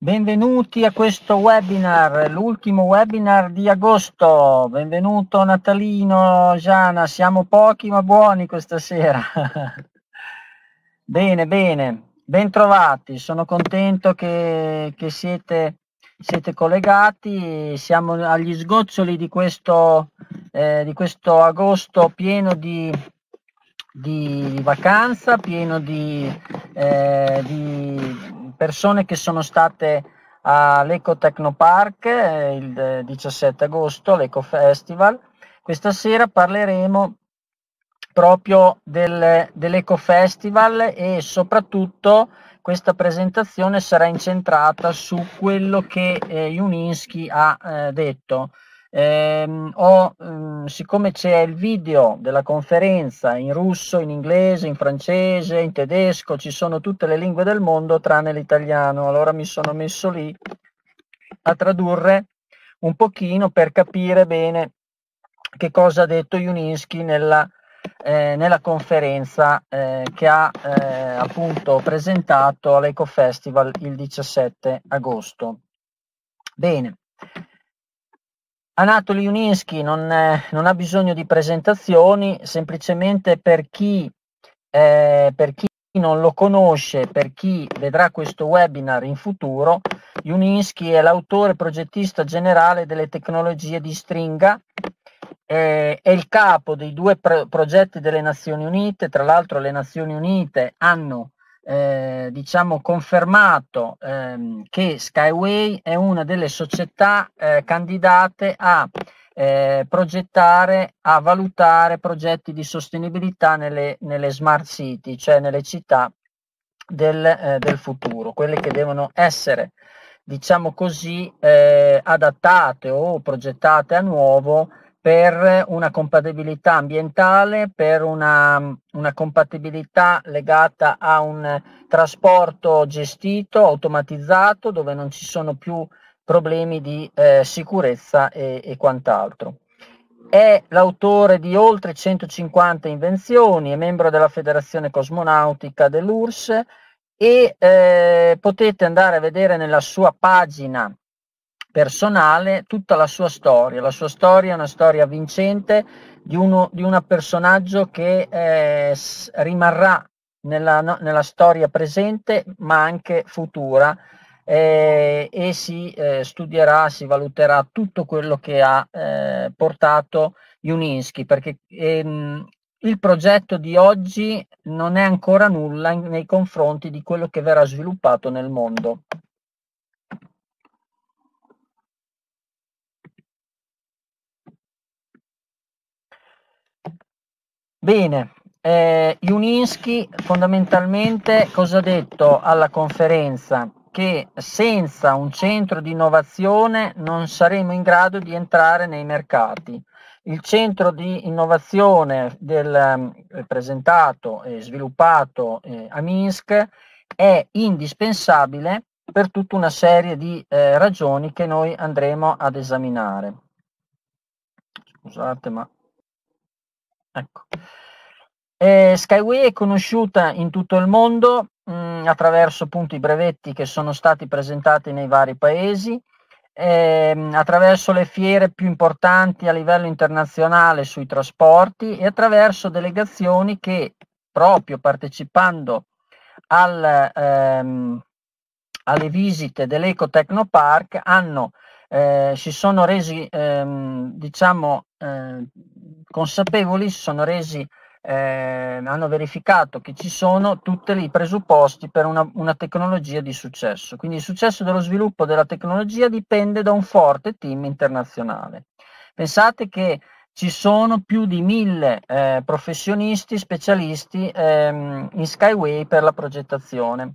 Benvenuti a questo webinar, l'ultimo webinar di agosto. Benvenuto Natalino, Gianna, siamo pochi ma buoni questa sera. Bene, bentrovati, sono contento che siete collegati. Siamo agli sgoccioli di questo agosto pieno di vacanza, pieno di persone che sono state all'EcoTechnoPark il 17 agosto, l'Eco Festival. Questa sera parleremo proprio dell'Eco Festival e soprattutto questa presentazione sarà incentrata su quello che Yunitsky ha detto. Siccome c'è il video della conferenza in russo, in inglese, in francese, in tedesco, ci sono tutte le lingue del mondo tranne l'italiano, allora mi sono messo lì a tradurre un pochino per capire bene che cosa ha detto Yunitsky nella conferenza che ha appunto presentato all'Eco Festival il 17 agosto. Bene. Anatoly Yunitsky non ha bisogno di presentazioni, semplicemente per chi non lo conosce, per chi vedrà questo webinar in futuro, Yunitsky è l'autore progettista generale delle tecnologie di stringa, è il capo dei due progetti delle Nazioni Unite. Tra l'altro le Nazioni Unite hanno confermato che SkyWay è una delle società candidate a progettare, a valutare progetti di sostenibilità nelle smart city, cioè nelle città del futuro, quelle che devono essere, adattate o progettate a nuovo per una compatibilità ambientale, per una compatibilità legata a un trasporto gestito, automatizzato, dove non ci sono più problemi di sicurezza e quant'altro. È l'autore di oltre 150 invenzioni, è membro della Federazione Cosmonautica dell'URSS e potete andare a vedere nella sua pagina personale tutta la sua storia. La sua storia è una storia vincente di un personaggio che rimarrà nella storia presente ma anche futura, e si studierà, si valuterà tutto quello che ha portato Yunitsky, perché il progetto di oggi non è ancora nulla nei confronti di quello che verrà sviluppato nel mondo. Bene, Yunitsky fondamentalmente cosa ha detto alla conferenza? Che senza un centro di innovazione non saremo in grado di entrare nei mercati. Il centro di innovazione presentato e sviluppato a Minsk è indispensabile per tutta una serie di ragioni che noi andremo ad esaminare. Scusate, ma... Ecco. SkyWay è conosciuta in tutto il mondo attraverso appunto i brevetti che sono stati presentati nei vari paesi, attraverso le fiere più importanti a livello internazionale sui trasporti e attraverso delegazioni che, proprio partecipando alle visite dell'EcoTechnoPark, si sono resi consapevoli, hanno verificato che ci sono tutti i presupposti per una tecnologia di successo. Quindi il successo dello sviluppo della tecnologia dipende da un forte team internazionale. Pensate che ci sono più di 1000 professionisti, specialisti in SkyWay per la progettazione.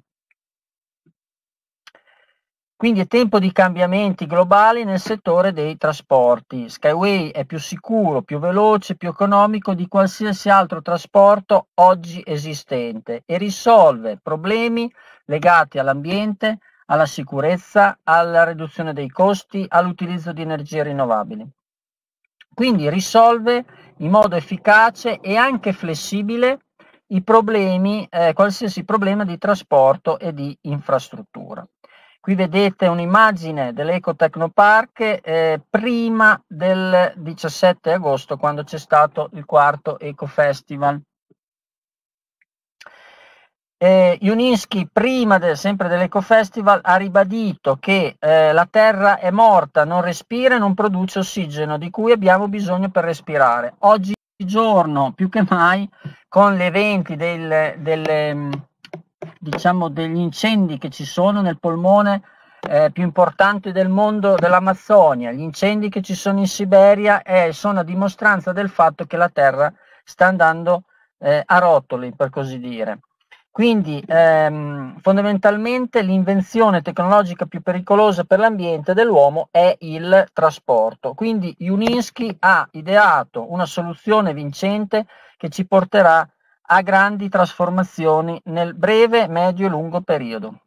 Quindi è tempo di cambiamenti globali nel settore dei trasporti. SkyWay è più sicuro, più veloce, più economico di qualsiasi altro trasporto oggi esistente e risolve problemi legati all'ambiente, alla sicurezza, alla riduzione dei costi, all'utilizzo di energie rinnovabili. Quindi risolve in modo efficace e anche flessibile qualsiasi problema di trasporto e di infrastruttura. Qui vedete un'immagine dell'EcoTechnoPark prima del 17 agosto, quando c'è stato il quarto Eco Festival. Yunitsky, prima sempre dell'Eco Festival, ha ribadito che la Terra è morta, non respira e non produce ossigeno, di cui abbiamo bisogno per respirare. Oggigiorno, più che mai, con gli eventi degli incendi che ci sono nel polmone più importante del mondo, dell'Amazzonia, gli incendi che ci sono in Siberia sono a dimostranza del fatto che la Terra sta andando a rotoli, per così dire. Quindi fondamentalmente l'invenzione tecnologica più pericolosa per l'ambiente dell'uomo è il trasporto. Quindi Yunitsky ha ideato una soluzione vincente che ci porterà a grandi trasformazioni nel breve, medio e lungo periodo.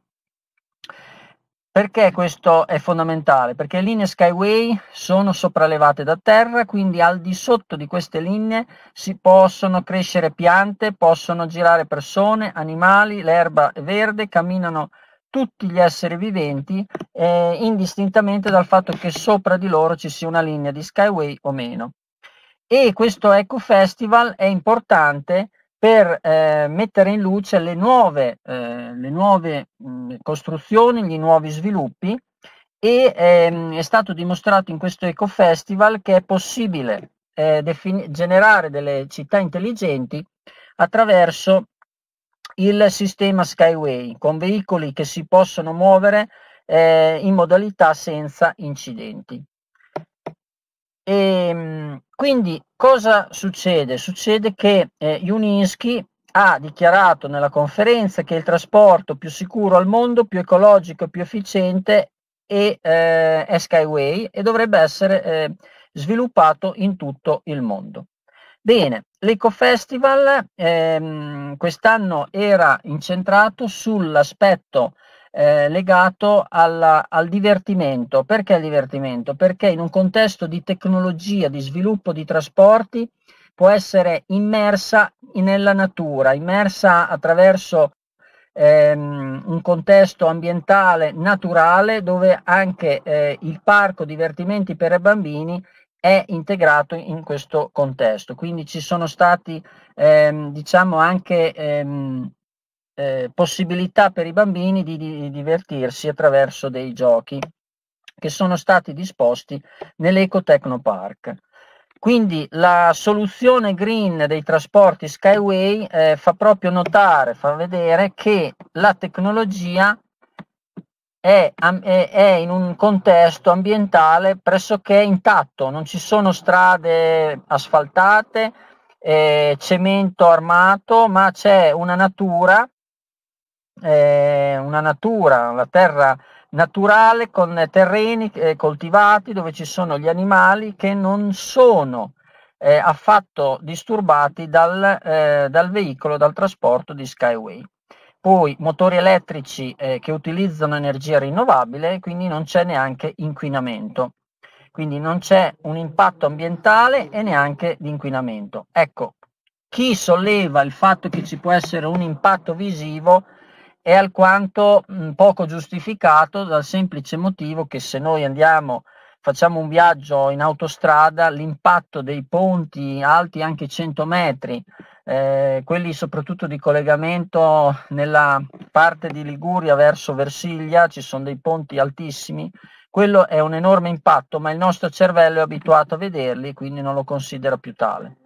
Perché questo è fondamentale? Perché le linee SkyWay sono sopraelevate da terra, quindi al di sotto di queste linee si possono crescere piante, possono girare persone, animali, l'erba è verde, camminano tutti gli esseri viventi, indistintamente dal fatto che sopra di loro ci sia una linea di SkyWay o meno. E questo Eco Festival è importante per mettere in luce le nuove costruzioni, gli nuovi sviluppi, e è stato dimostrato in questo Eco Festival che è possibile generare delle città intelligenti attraverso il sistema SkyWay, con veicoli che si possono muovere in modalità senza incidenti. E quindi cosa succede? Succede che Yunitsky ha dichiarato nella conferenza che il trasporto più sicuro al mondo, più ecologico e più efficiente è SkyWay, e dovrebbe essere sviluppato in tutto il mondo. Bene, l'Eco Festival quest'anno era incentrato sull'aspetto legato al divertimento. Perché il divertimento? Perché in un contesto di tecnologia, di sviluppo di trasporti, può essere immersa nella natura, immersa attraverso un contesto ambientale naturale, dove anche il parco divertimenti per bambini è integrato in questo contesto. Quindi ci sono stati possibilità per i bambini di divertirsi attraverso dei giochi che sono stati disposti nell'EcoTechnoPark. Quindi la soluzione green dei trasporti SkyWay fa proprio notare, fa vedere che la tecnologia è in un contesto ambientale pressoché intatto, non ci sono strade asfaltate, cemento armato, ma c'è una terra naturale con terreni coltivati dove ci sono gli animali che non sono affatto disturbati dal veicolo, dal trasporto di SkyWay. Poi motori elettrici che utilizzano energia rinnovabile, quindi non c'è neanche inquinamento. Quindi non c'è un impatto ambientale e neanche di inquinamento. Ecco, chi solleva il fatto che ci può essere un impatto visivo è alquanto poco giustificato, dal semplice motivo che se noi facciamo un viaggio in autostrada, l'impatto dei ponti alti anche 100 metri, quelli soprattutto di collegamento nella parte di Liguria verso Versiglia, ci sono dei ponti altissimi, quello è un enorme impatto, ma il nostro cervello è abituato a vederli, quindi non lo considera più tale.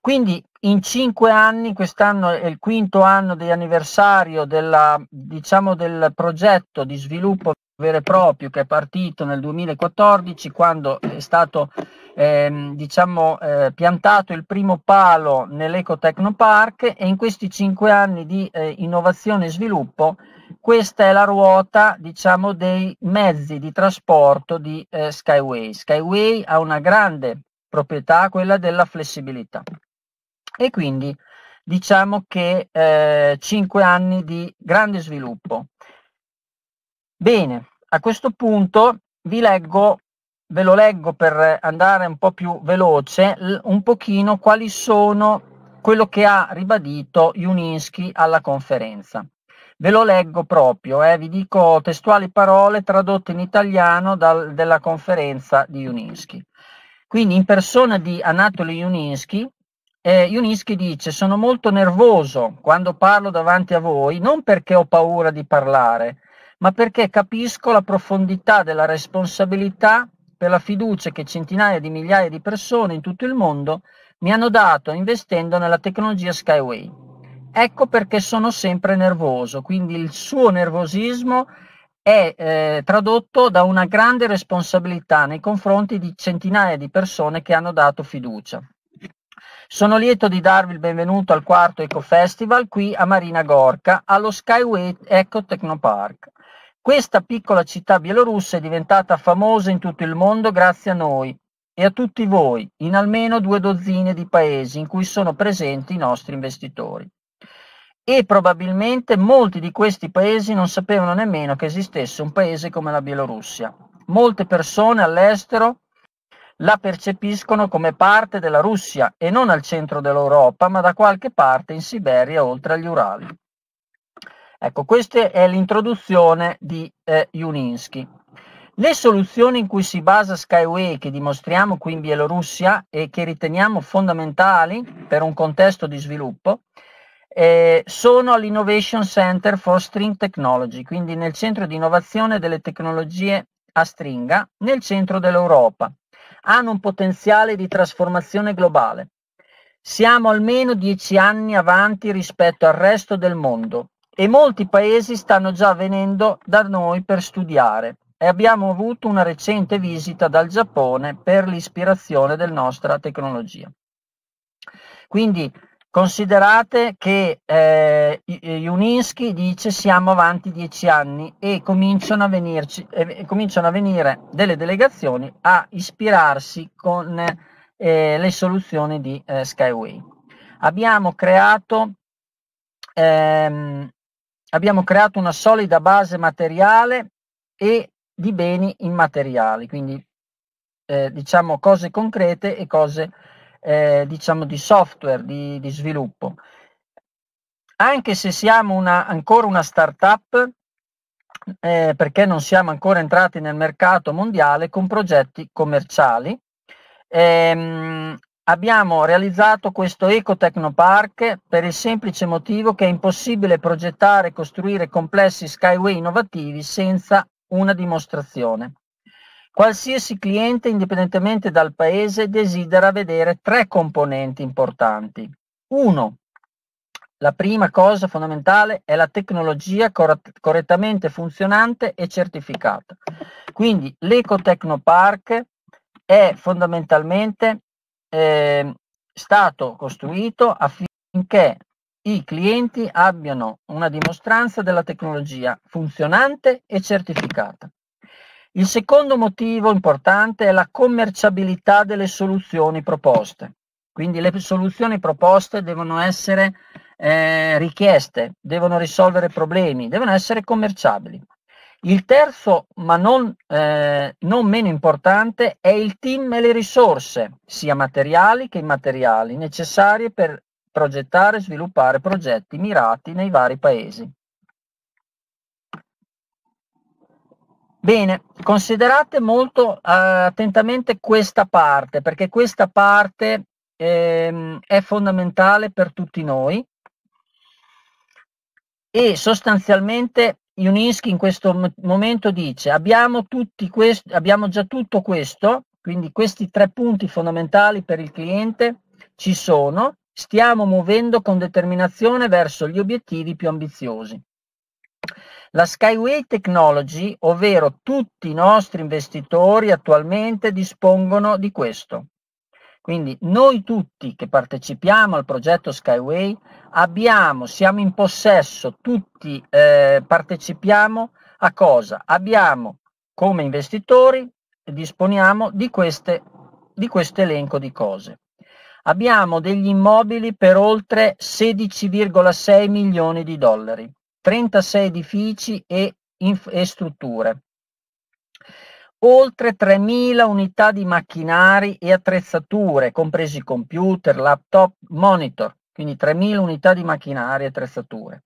Quindi in 5 anni, quest'anno è il quinto anno di anniversario del progetto di sviluppo vero e proprio che è partito nel 2014, quando è stato piantato il primo palo nell'EcoTechnoPark, e in questi 5 anni di innovazione e sviluppo questa è la ruota dei mezzi di trasporto di SkyWay. SkyWay ha una grande proprietà, quella della flessibilità. E quindi che 5 anni di grande sviluppo. Bene, a questo punto ve lo leggo per andare un po' più veloce, un pochino quali sono quello che ha ribadito Yunitsky alla conferenza. Ve lo leggo proprio, vi dico testuali parole tradotte in italiano della conferenza di Yunitsky. Quindi in persona di Anatoly Yunitsky, Yunitsky dice: sono molto nervoso quando parlo davanti a voi, non perché ho paura di parlare, ma perché capisco la profondità della responsabilità per la fiducia che centinaia di migliaia di persone in tutto il mondo mi hanno dato investendo nella tecnologia SkyWay. Ecco perché sono sempre nervoso, quindi il suo nervosismo è tradotto da una grande responsabilità nei confronti di centinaia di persone che hanno dato fiducia. Sono lieto di darvi il benvenuto al quarto Ecofestival qui a Marina Gorka, allo Skyway EcoTechnoPark. Questa piccola città bielorussa è diventata famosa in tutto il mondo grazie a noi e a tutti voi, in almeno 2 dozzine di paesi in cui sono presenti i nostri investitori. E probabilmente molti di questi paesi non sapevano nemmeno che esistesse un paese come la Bielorussia. Molte persone all'estero la percepiscono come parte della Russia e non al centro dell'Europa, ma da qualche parte in Siberia oltre agli Urali. Ecco, questa è l'introduzione di Yunitsky. Le soluzioni in cui si basa Skyway, che dimostriamo qui in Bielorussia e che riteniamo fondamentali per un contesto di sviluppo, sono all'Innovation Center for String Technology, quindi nel centro di innovazione delle tecnologie a stringa, nel centro dell'Europa. Hanno un potenziale di trasformazione globale. Siamo almeno 10 anni avanti rispetto al resto del mondo e molti paesi stanno già venendo da noi per studiare e abbiamo avuto una recente visita dal Giappone per l'ispirazione della nostra tecnologia. Quindi, considerate che Yunitsky dice siamo avanti 10 anni e cominciano a venire delle delegazioni a ispirarsi con le soluzioni di Skyway. Abbiamo creato una solida base materiale e di beni immateriali, quindi diciamo cose concrete e cose diciamo di software, di sviluppo. Anche se siamo ancora una start-up, perché non siamo ancora entrati nel mercato mondiale con progetti commerciali, abbiamo realizzato questo EcoTechnoPark per il semplice motivo che è impossibile progettare e costruire complessi Skyway innovativi senza una dimostrazione. Qualsiasi cliente, indipendentemente dal paese, desidera vedere 3 componenti importanti. 1. La prima cosa fondamentale è la tecnologia correttamente funzionante e certificata. Quindi l'EcoTechnoPark è fondamentalmente stato costruito affinché i clienti abbiano una dimostranza della tecnologia funzionante e certificata. Il secondo motivo importante è la commerciabilità delle soluzioni proposte. Quindi le soluzioni proposte devono essere richieste, devono risolvere problemi, devono essere commerciabili. Il terzo, ma non meno importante, è il team e le risorse, sia materiali che immateriali, necessarie per progettare e sviluppare progetti mirati nei vari paesi. Bene, considerate molto attentamente questa parte, perché questa parte è fondamentale per tutti noi e sostanzialmente Yunitsky in questo momento dice abbiamo già tutto questo, quindi questi 3 punti fondamentali per il cliente ci sono, stiamo muovendo con determinazione verso gli obiettivi più ambiziosi. La Skyway Technology, ovvero tutti i nostri investitori attualmente dispongono di questo. Quindi noi tutti che partecipiamo al progetto Skyway siamo in possesso, tutti partecipiamo a cosa? Abbiamo come investitori, disponiamo di questo elenco di cose. Abbiamo degli immobili per oltre 16,6 milioni di dollari. 36 edifici e strutture, oltre 3.000 unità di macchinari e attrezzature, compresi computer, laptop, monitor, quindi 3.000 unità di macchinari e attrezzature,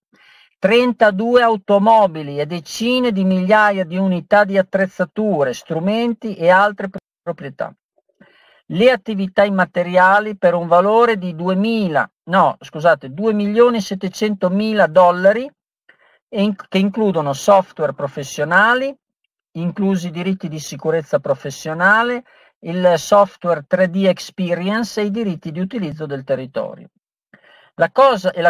32 automobili e decine di migliaia di unità di attrezzature, strumenti e altre proprietà. Le attività immateriali per un valore di 2.700.000 dollari che includono software professionali, inclusi diritti di sicurezza professionale, il software 3D Experience e i diritti di utilizzo del territorio. La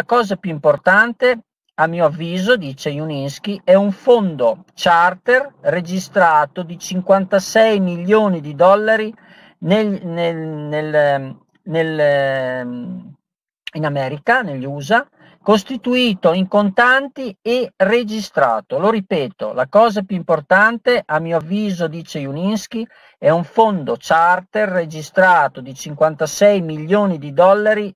cosa più importante, a mio avviso, dice Yunitsky, è un fondo charter registrato di 56 milioni di dollari in America, negli USA, costituito in contanti e registrato. Lo ripeto, la cosa più importante, a mio avviso, dice Yunitsky, è un fondo charter registrato di 56 milioni di dollari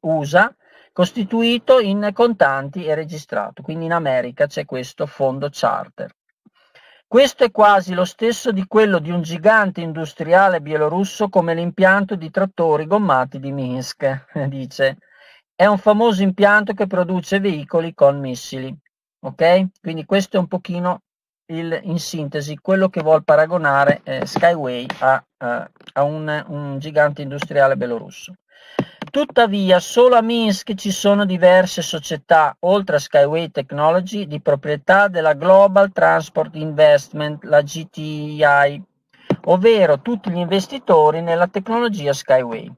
USA, costituito in contanti e registrato. Quindi in America c'è questo fondo charter. Questo è quasi lo stesso di quello di un gigante industriale bielorusso come l'impianto di trattori gommati di Minsk, dice. È un famoso impianto che produce veicoli con missili. Ok? Quindi questo è un pochino in sintesi quello che vuol paragonare SkyWay a un gigante industriale bielorusso. Tuttavia, solo a Minsk ci sono diverse società, oltre a SkyWay Technology, di proprietà della Global Transport Investment, la GTI, ovvero tutti gli investitori nella tecnologia SkyWay.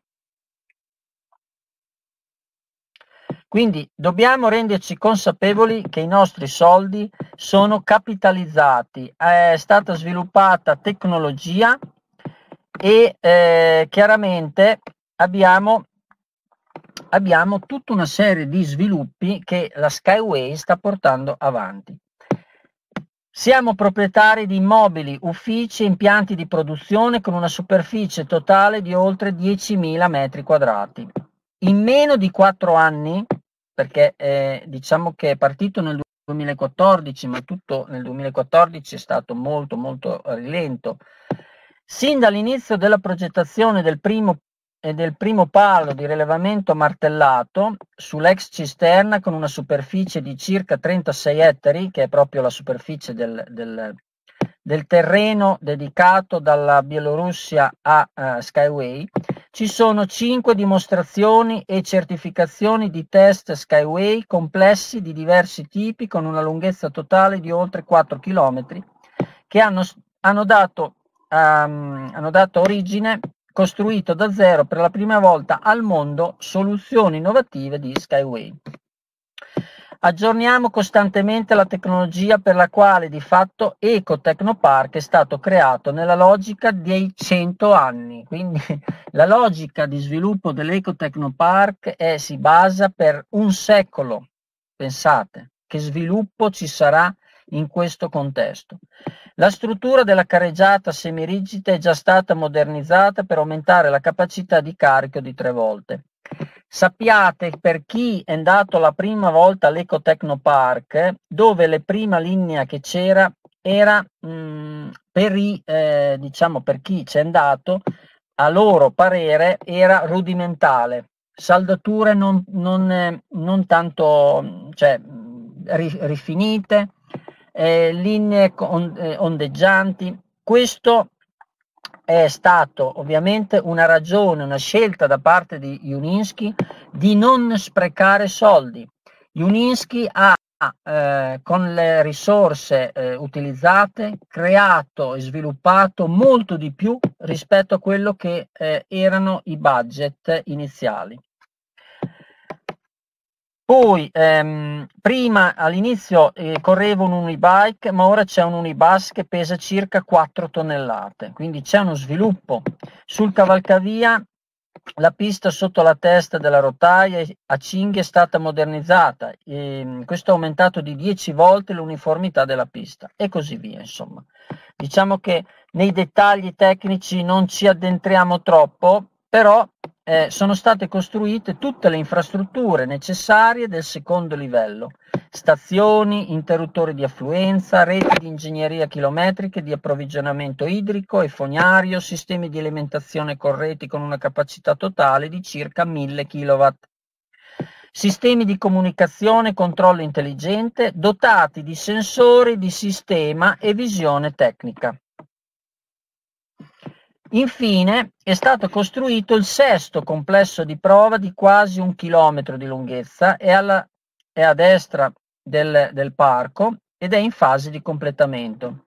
Quindi dobbiamo renderci consapevoli che i nostri soldi sono capitalizzati, è stata sviluppata tecnologia e chiaramente abbiamo tutta una serie di sviluppi che la SkyWay sta portando avanti. Siamo proprietari di immobili, uffici e impianti di produzione con una superficie totale di oltre 10.000 metri quadrati. In meno di 4 anni, perché diciamo che è partito nel 2014, ma tutto nel 2014 è stato molto molto lento, sin dall'inizio della progettazione del primo palo di rilevamento martellato sull'ex cisterna con una superficie di circa 36 ettari, che è proprio la superficie del terreno dedicato dalla Bielorussia a SkyWay, ci sono 5 dimostrazioni e certificazioni di test SkyWay complessi di diversi tipi con una lunghezza totale di oltre 4 km che hanno dato origine, costruito da zero per la prima volta al mondo, soluzioni innovative di SkyWay. Aggiorniamo costantemente la tecnologia per la quale di fatto EcoTechnoPark è stato creato nella logica dei 100 anni. Quindi la logica di sviluppo dell'EcoTechnoPark si basa per un secolo. Pensate che sviluppo ci sarà in questo contesto. La struttura della carreggiata semirigida è già stata modernizzata per aumentare la capacità di carico di 3 volte. Sappiate, per chi è andato la prima volta all'EcoTechnoPark, dove la prima linea che c'era era per chi c'è andato, a loro parere era rudimentale, saldature non tanto, cioè, rifinite, linee ondeggianti. Questo è stato ovviamente una ragione, una scelta da parte di Yunitsky di non sprecare soldi. Yunitsky ha con le risorse utilizzate creato e sviluppato molto di più rispetto a quello che erano i budget iniziali. Poi, prima all'inizio correva un Unibike, ma ora c'è un Unibus che pesa circa 4 tonnellate, quindi c'è uno sviluppo. Sul cavalcavia la pista sotto la testa della rotaia a cinghie è stata modernizzata, questo ha aumentato di 10 volte l'uniformità della pista e così via, insomma. Diciamo che nei dettagli tecnici non ci addentriamo troppo, però sono state costruite tutte le infrastrutture necessarie del secondo livello, stazioni, interruttori di affluenza, reti di ingegneria chilometriche, di approvvigionamento idrico e fognario, sistemi di alimentazione correnti con una capacità totale di circa 1000 kW. sistemi di comunicazione e controllo intelligente dotati di sensori di sistema e visione tecnica. Infine è stato costruito il sesto complesso di prova di quasi 1 chilometro di lunghezza, è a destra del parco ed è in fase di completamento,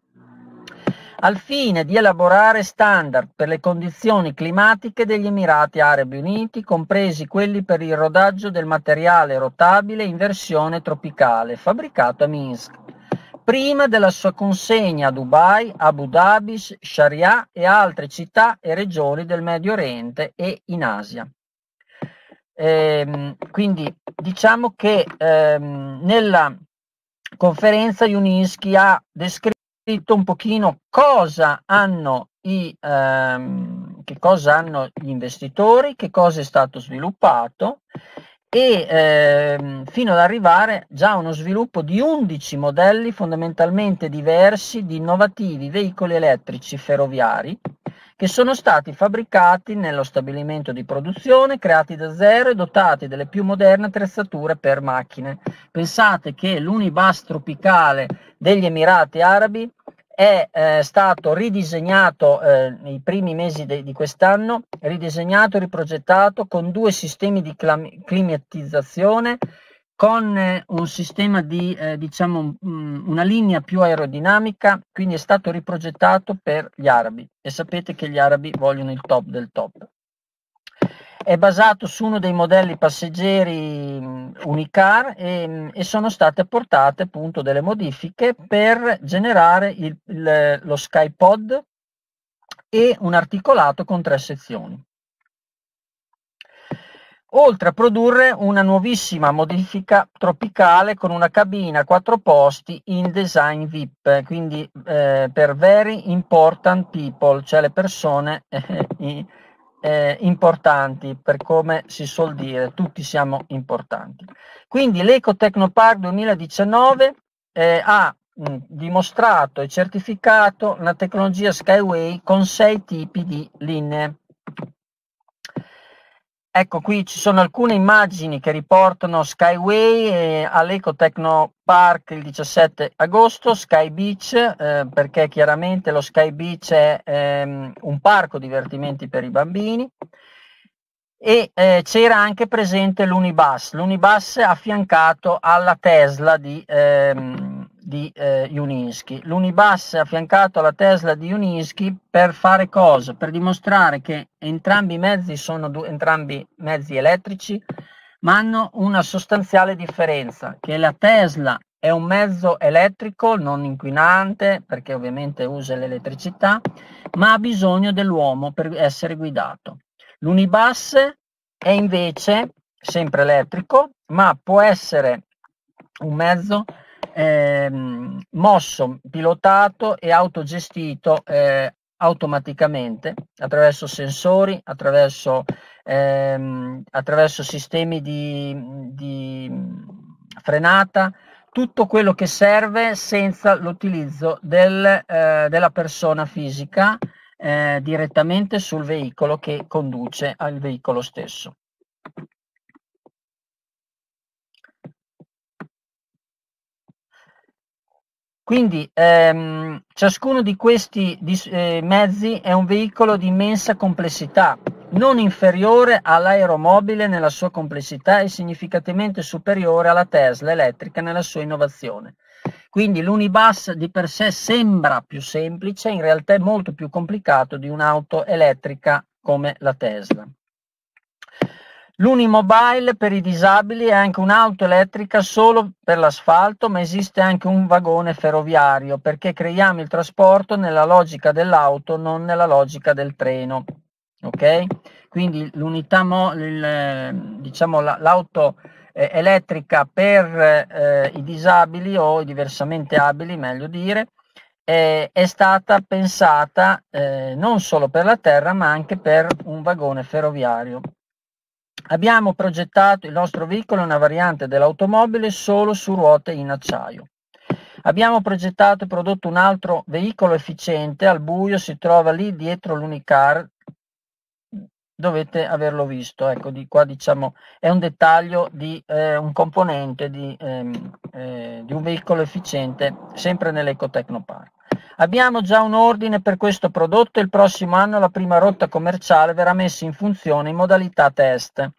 al fine di elaborare standard per le condizioni climatiche degli Emirati Arabi Uniti, compresi quelli per il rodaggio del materiale rotabile in versione tropicale, fabbricato a Minsk, prima della sua consegna a Dubai, Abu Dhabi, Sharjah e altre città e regioni del Medio Oriente e in Asia. Quindi diciamo che nella conferenza Yunitsky ha descritto un pochino cosa hanno gli investitori, che cosa è stato sviluppato, e fino ad arrivare già a uno sviluppo di 11 modelli fondamentalmente diversi di innovativi veicoli elettrici ferroviari che sono stati fabbricati nello stabilimento di produzione, creati da zero e dotati delle più moderne attrezzature per macchine. Pensate che l'Unibus tropicale degli Emirati Arabi è stato ridisegnato nei primi mesi di quest'anno, ridisegnato, riprogettato con 2 sistemi di climatizzazione, con un sistema di una linea più aerodinamica, quindi è stato riprogettato per gli arabi, e sapete che gli arabi vogliono il top del top. È basato su uno dei modelli passeggeri Unicar e sono state apportate appunto delle modifiche per generare lo SkyPod e un articolato con 3 sezioni. Oltre a produrre una nuovissima modifica tropicale con una cabina a 4 posti in design VIP, quindi per very important people, cioè le persone importanti, per come si suol dire, tutti siamo importanti. Quindi l'EcoTechnoPark 2019 ha dimostrato e certificato la tecnologia SkyWay con 6 tipi di linee. Ecco, qui ci sono alcune immagini che riportano SkyWay all'EcoTechnoPark il 17 agosto, Sky Beach, perché chiaramente lo Sky Beach è un parco divertimenti per i bambini, e c'era anche presente l'Unibus. L'Unibus è affiancato alla Tesla di Yunitsky. L'Unibus è affiancato alla Tesla di Yunitsky per fare cosa? Per dimostrare che entrambi i mezzi sono entrambi mezzi elettrici, ma hanno una sostanziale differenza, che la Tesla è un mezzo elettrico non inquinante, perché ovviamente usa l'elettricità, ma ha bisogno dell'uomo per essere guidato. L'Unibus è invece sempre elettrico, ma può essere un mezzo mosso, pilotato e autogestito automaticamente attraverso sensori, attraverso sistemi di frenata, tutto quello che serve senza l'utilizzo della persona fisica direttamente sul veicolo che conduce al veicolo stesso. Quindi ciascuno di questi mezzi è un veicolo di immensa complessità, non inferiore all'aeromobile nella sua complessità e significativamente superiore alla Tesla elettrica nella sua innovazione. Quindi l'Unibus di per sé sembra più semplice, in realtà è molto più complicato di un'auto elettrica come la Tesla. L'Unimobile per i disabili è anche un'auto elettrica solo per l'asfalto, ma esiste anche un vagone ferroviario, perché creiamo il trasporto nella logica dell'auto, non nella logica del treno. Ok? Quindi l'auto elettrica per i disabili o i diversamente abili, meglio dire, è stata pensata non solo per la terra, ma anche per un vagone ferroviario. Abbiamo progettato il nostro veicolo, una variante dell'automobile solo su ruote in acciaio. Abbiamo progettato e prodotto un altro veicolo efficiente, al buio, si trova lì dietro l'Unicar, dovete averlo visto. Ecco, di qua diciamo è un dettaglio di un componente di un veicolo efficiente sempre nell'EcoTechnoPark. Abbiamo già un ordine per questo prodotto e il prossimo anno la prima rotta commerciale verrà messa in funzione in modalità test.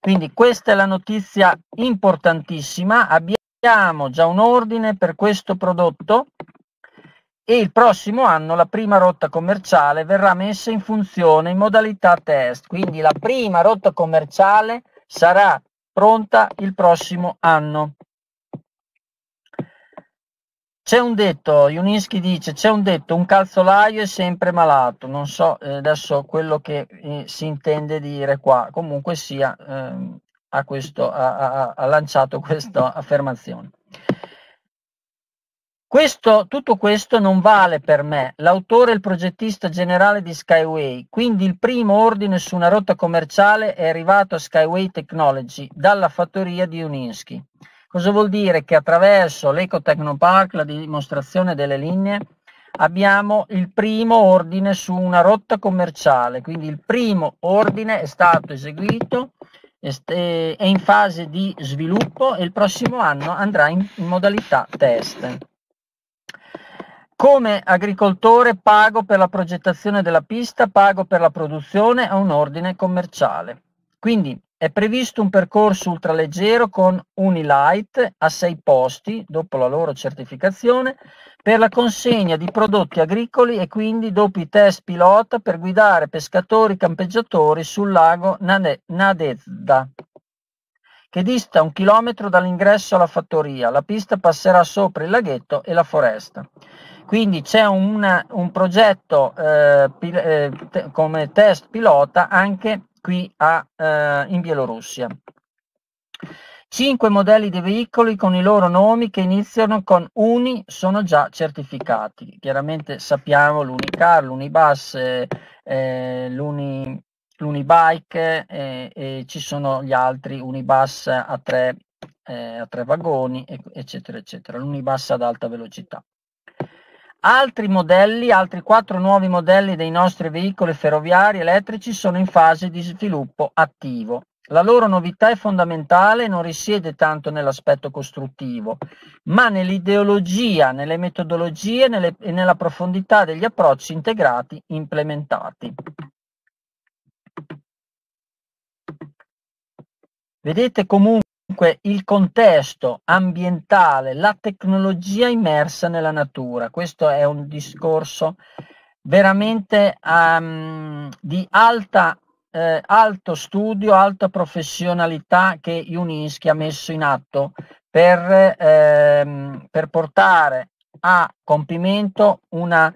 Quindi questa è la notizia importantissima, abbiamo già un ordine per questo prodotto e il prossimo anno la prima rotta commerciale verrà messa in funzione in modalità test, quindi la prima rotta commerciale sarà pronta il prossimo anno. C'è un detto, Yunitsky dice, c'è un detto, un calzolaio è sempre malato, non so adesso quello che si intende dire qua, comunque sia ha lanciato questa affermazione. Tutto questo non vale per me, l'autore e il progettista generale di SkyWay, quindi il primo ordine su una rotta commerciale è arrivato a SkyWay Technology dalla fattoria di Yunitsky. Cosa vuol dire? Che attraverso l'EcoTechnoPark, la dimostrazione delle linee, abbiamo il primo ordine su una rotta commerciale, quindi il primo ordine è stato eseguito, è in fase di sviluppo e il prossimo anno andrà in modalità test. Come agricoltore pago per la progettazione della pista, pago per la produzione a un ordine commerciale. Quindi è previsto un percorso ultraleggero con Unilight a 6 posti, dopo la loro certificazione, per la consegna di prodotti agricoli e quindi dopo i test pilota per guidare pescatori e campeggiatori sul lago Nadezda, che dista 1 chilometro dall'ingresso alla fattoria. La pista passerà sopra il laghetto e la foresta. Quindi c'è un progetto come test pilota anche qui in Bielorussia. 5 modelli di veicoli con i loro nomi che iniziano con Uni sono già certificati. Chiaramente sappiamo l'Unicar, l'Unibus, l'Unibike e ci sono gli altri, Unibus a tre vagoni, eccetera, eccetera, l'Unibus ad alta velocità. Altri 4 nuovi modelli dei nostri veicoli ferroviari elettrici sono in fase di sviluppo attivo. La loro novità è fondamentale e non risiede tanto nell'aspetto costruttivo, ma nell'ideologia, nelle metodologie e nella profondità degli approcci integrati implementati. Vedete comunque il contesto ambientale, la tecnologia immersa nella natura. Questo è un discorso veramente di alto studio, alta professionalità che Yunitsky ha messo in atto per portare a compimento un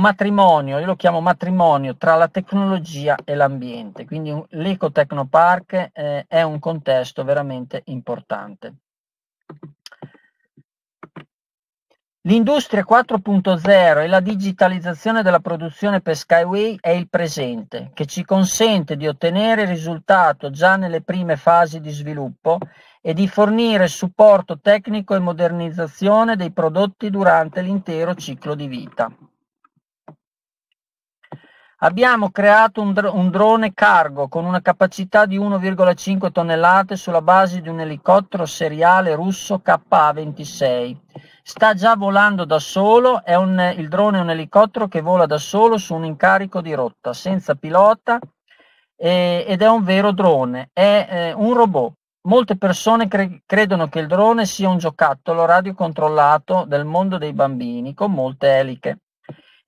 matrimonio, io lo chiamo matrimonio tra la tecnologia e l'ambiente, quindi l'EcoTechnoPark è un contesto veramente importante. L'industria 4.0 e la digitalizzazione della produzione per SkyWay è il presente, che ci consente di ottenere il risultato già nelle prime fasi di sviluppo e di fornire supporto tecnico e modernizzazione dei prodotti durante l'intero ciclo di vita. Abbiamo creato un drone cargo con una capacità di 1,5 tonnellate sulla base di un elicottero seriale russo Ka26. Sta già volando da solo, il drone è un elicottero che vola da solo su un incarico di rotta, senza pilota ed è un vero drone, è un robot. Molte persone credono che il drone sia un giocattolo radiocontrollato del mondo dei bambini con molte eliche.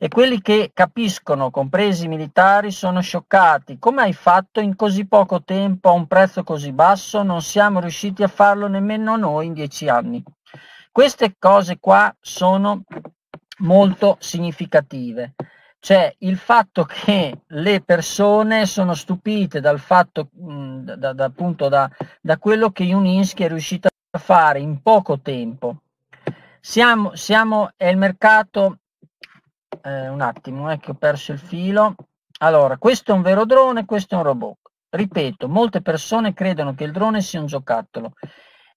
E quelli che capiscono, compresi i militari, sono scioccati. Come hai fatto in così poco tempo a un prezzo così basso? Non siamo riusciti a farlo nemmeno noi in 10 anni. Queste cose qua sono molto significative. Cioè il fatto che le persone sono stupite dal fatto, da quello che Yunitsky è riuscito a fare in poco tempo. È il mercato... un attimo, che ho perso il filo. Allora, questo è un vero drone, questo è un robot. Ripeto, molte persone credono che il drone sia un giocattolo